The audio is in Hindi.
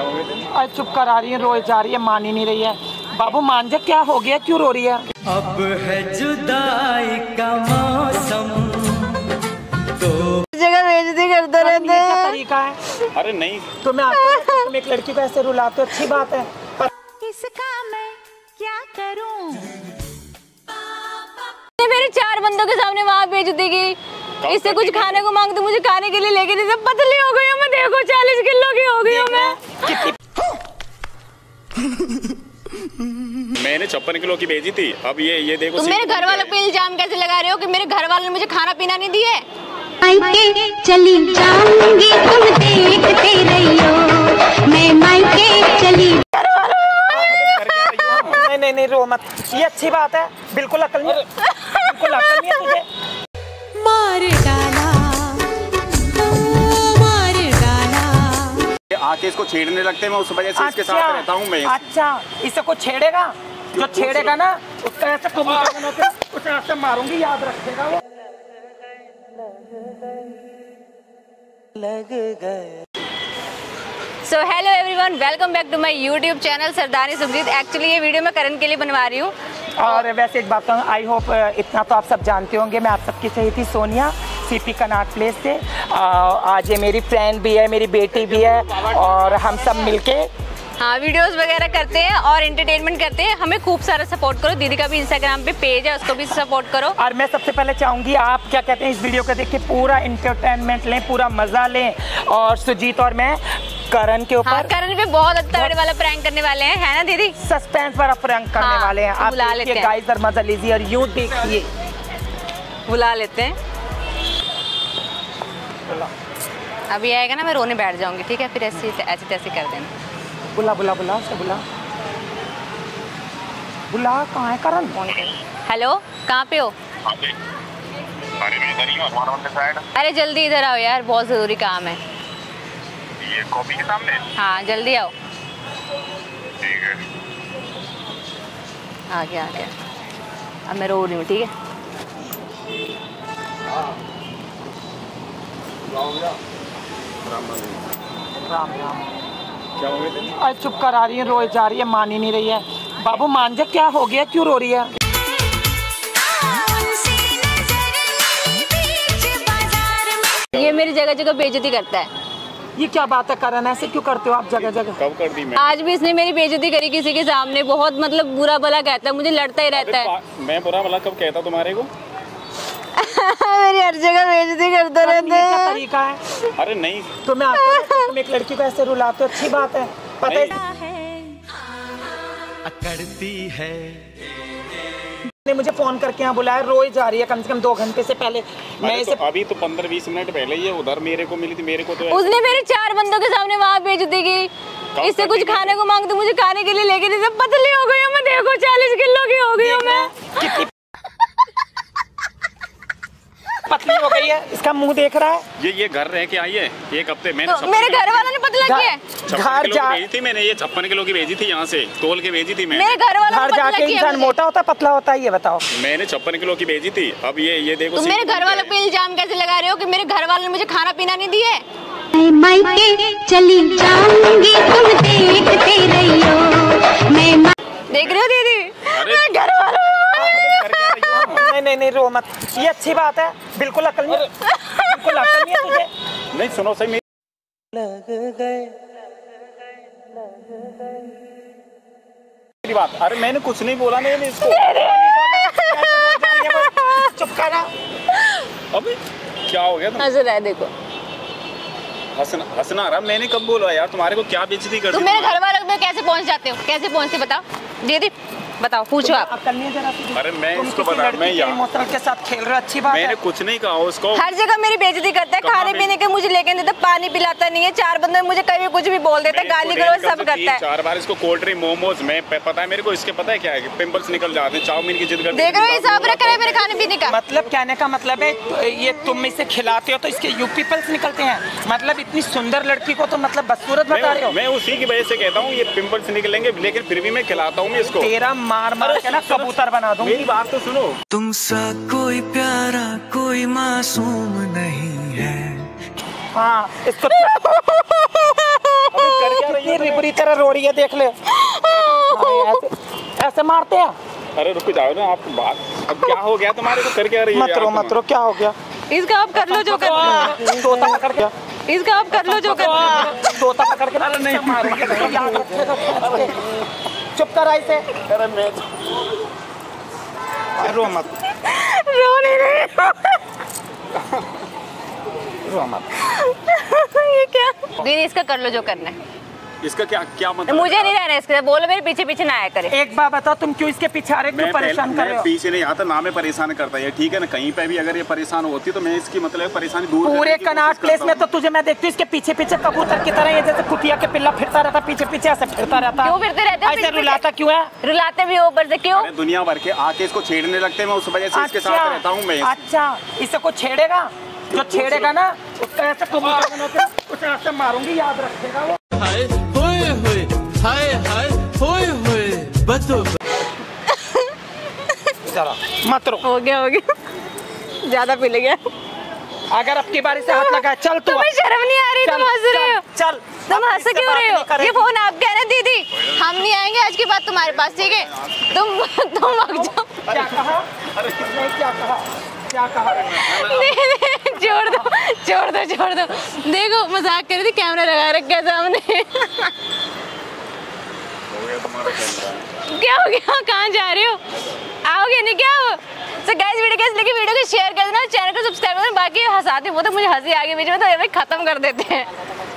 क्या हो गया? आज चुप करा रही है, रोए जा रही है, मान ही नहीं रही है। बाबू मान जा, क्या हो गया, क्यों रो रही है? अब है जुदाई का मौसम तो जगह बेइज्जती करते रहते हैं। तरीका है? अरे नहीं, तुम एक लड़की को ऐसे रुलाते हो, अच्छी बात है। इसका मैं क्या करूँ? मेरे चार बंदों के सामने वहाँ बेइज्जती की। इससे कुछ खाने को मांग दो, मुझे खाने के लिए लेके जैसे पतली हो गई हूँ मैं, देखो 40 किलो की हो गई हूँ मैं। मैंने 56 किलो की भेजी थी, अब ये देखो। तुम मेरे घर वालों पे इल्जाम कैसे लगा रहे हो कि मेरे घर वालों ने मुझे खाना पीना नहीं दिए? मायके चली जाऊंगी, तुम देखते रहियो, मैं मायके चली। नहीं रो मत, ये अच्छी बात है। बिल्कुल अकल नहीं, बिल्कुल अकल नहीं है तुझे। आके इसको छेड़ने लगते हैं, मैं उस वजह से इसके साथ रहता हूं मैं। अच्छा, इससे कोई छेड़ेगा, जो छेड़ेगा ना उसका ऐसे कबूतर बनाते हैं, उसे ऐसे मारूंगी, याद रखेगा वो। लग गए। So hello everyone, welcome back to my YouTube channel Sardarni Sukhjeet. Actually ये वीडियो मैं करण के लिए बनवा रही हूँ। और वैसे एक बात कहूँ, आई होप इतना तो आप सब जानते होंगे, मैं आप सबकी सही थी सोनिया, सीपी कनाट प्लेस से। आज ये मेरी फ्रेंड भी है, मेरी बेटी भी है, और हम सब मिलके हाँ वीडियोस वगैरह करते हैं और एंटरटेनमेंट करते हैं। हमें खूब सारा सपोर्ट करो। दीदी का भी इंस्टाग्राम पे पेज है, उसको भी सपोर्ट करो। और मैं सबसे पहले चाहूँगी आप क्या कहते हैं, इस वीडियो को देख के पूरा एंटरटेनमेंट लें, पूरा मज़ा लें। और सुजीत और मैं करण के ऊपर, करण पे बहुत तगड़े वाला प्रैंक करने वाले हैं, है ना दीदी? सस्पेंस वाला प्रैंक करने वाले हैं। आप देखिए गाइस, और मजा लीजिए, और यूं देखिए। बुला लेते हैं, अभी आएगा ना, मैं रोने बैठ जाऊंगी, ठीक है? फिर ऐसे तैसे कर देना। बुला बुला बुला उसको, बुला बुला। कहाँ है करण? हेलो, कहाँ पे हो? अरे जल्दी इधर आओ यार, बहुत जरूरी काम है। ये कॉपी के सामने? हाँ जल्दी आओ। ठीक है, आ गया आ गया। अब मैं रो रही हूँ, ठीक है? राम राम। क्या हो गया? आज चुप करा रही है, रोए जा रही है, मान ही नहीं रही है। बाबू मान जा, क्या हो गया, क्यों रो रही है? ये मेरी जगह जगह बेइज्जती करता है। ये क्या बात है करण, ऐसे क्यों करते हो आप जगह जगह? कब कर दी मैं? आज भी इसने मेरी बेइज्जती करी किसी के सामने, बहुत मतलब बुरा भला कहता है, मुझे लड़ता ही रहता है। मैं बुरा भला कब कहता तुम्हारे को? मेरी हर जगह बेइज्जती करते रहते हैं। क्या तरीका है? अरे नहीं, तुम एक लड़की को ऐसे रुलाते हो, अच्छी बात है। पता है ने मुझे फोन करके यहाँ बुलाया, रोए जा रही है कम से कम 2 घंटे से पहले। मैं इसे तो अभी तो 15-20 मिनट पहले ये उधर मेरे को मिली थी, मेरे को तो उसने मेरे 4 बंदों के सामने वहाँ बेइज्जती की। इससे कुछ खाने को मांग दो, मुझे खाने के लिए लेके जैसे पतली हो गई हूँ मैं, देखो 40 किलो की हो गई हूँ मैं। पतली हो गई है, इसका मुँह देख रहा है। ये घर रह के आई है एक हफ्ते, मेरे घर वालों ने पतला किया है। 56 किलो भेजी थी मैंने, ये 56 किलो की भेजी थी, यहाँ से तोल के भेजी थी मैंने। मेरे घर वालों ने पतला किया। घर जाके इंसान मोटा होता है, पतला होता है, ये बताओ। मैंने 56 किलो की भेजी थी, अब ये देखो। तुम मेरे घर वालों पे इल्जाम कैसे लगा रहे हो कि मेरे घर वालों ने मुझे खाना पीना नहीं दिए? मैं मायके चली जाऊंगी, तुम देखते रहियो, मैं। देख रहे हो दीदी, मेरे घर वालों। नहीं रो मत, ये अच्छी बात है। बिल्कुल अकल नहीं, बिल्कुल अकल नहीं है तुझे। नहीं सुनो सही, लग गए मेरी बात। अरे मैंने कुछ नहीं बोला, मैंने इसको चुप करा। अभी क्या हो गया? हंस रहा है, देखो हंसना आ रहा। मैंने कब बोला यार तुम्हारे को क्या बेइज्जती कर? तुम मेरे घर वालों में कैसे पहुंच जाते हो, कैसे पहुंचते बताओ दीदी, बताओ पूछो आप। अरे मैं इसको बता, मैं यार के साथ खेल रहा, अच्छी बात है। मैंने कुछ नहीं कहा उसको। हर जगह मेरी बेइज्जती करता है, खाने पीने के मुझे लेके नहीं देता, पानी पिलाता नहीं है, 4 बंदे मुझे कभी कुछ भी बोल देता है, गाली गलौज सब करता है। 4 बार इसको कोल्ड ड्रिंक, मोमोज, मैं पता है मेरे को इसके, पता है क्या है, पिंपल्स निकल जाते हैं, चाउमीन की जिद करते हैं। देख रहे हो हिसाब रख रहे मेरे खाने पीने का। मतलब कहने का मतलब है ये तुम इसे खिलाते हो तो इसके यू पिंपल्स निकलते हैं, मतलब इतनी सुंदर लड़की को तो मतलब बदसूरत बता रहे हो। मैं उसी की वजह से कहता हूँ ये पिंपल्स निकलेंगे, लेकिन फिर भी मैं खिलाता हूँ इसको, तेरा मार मार के ना कबूतर बना दूं। मेरी बात तो सुनो, तुम सा कोई प्यारा कोई मासूम नहीं है। हाँ इसको कर क्या रही कितनी रिपरी तरह रो रही है, देख ले। ऐसे मारते हैं। अरे रुक जाओ ना आप, बात अब क्या हो गया तुम्हारे को, करके आ रही है। मत रो क्या हो गया इसका, आप कर लो जो करना। इसका आप कर लो जो करना। अरे नहीं मारो, चुप कर ऐसे। अरे मैं रो मत, रो नहीं रो मत। ये क्या दीदी, इसका कर लो जो करना है। इसका क्या मतलब? मुझे नहीं रहना इसके साथ, बोलो मेरे पीछे पीछे ना आया करे। एक बात बताओ, तुम क्यों इसके पीछे आ रहे, क्यों परेशान कर रहे हो? पीछे नहीं आता ना, मैं परेशान करता है ठीक है ना। कहीं पे भी अगर ये परेशान होती तो मैं इसकी मतलब परेशानी दूर। पूरे कनाट प्लेस में तो तुझे मैं देखती हूँ इसके पीछे पीछे कबूतर की तरह, जैसे कुटिया के पिल्ला फिरता रहता पीछे पीछे, ऐसे फिरता रहता। क्यों फिरते रहते हो? रुलाता क्यों है? रुलाते भी ऊपर से क्यों? दुनिया भर के आके इसको छेड़ने लगते हैं, मैं उस वजह से इसके साथ रहता हूँ मैं। अच्छा, इससे कोई छेड़ेगा, जो छेड़ेगा ना उसका ऐसा मारूंगी, याद रखेगा वो। हाय होए होए, हाय हाय होए होए, बतो जरा मत रो। हो गया ज्यादा पी ले गया। अगर आपकी बारी से हाथ लगा, चल तू। तुम्हें शर्म नहीं आ रही? तुम हंस रहे हो। चल तुम हंस क्यों रहे हो? ये फोन आपका है ना दीदी, हम नहीं आएंगे आज के बाद तुम्हारे पास, ठीक है? तुम भाग जाओ। क्या कहा? अरे किसने क्या कहा? छोड़ दो। देखो मजाक कर रही थी, कैमरा लगा रखा है सामने। हो गया तुम्हारा कैमरा। क्या हो गया? कहाँ जा रहे हो? आओगे नहीं क्या? तो गाइस वीडियो को शेयर कर देना, चैनल को सब्सक्राइब कर देना। बाकी हंसाते वो तो मुझे हंसी आ गई बीच में, तो ये भाई खत्म कर देते हैं।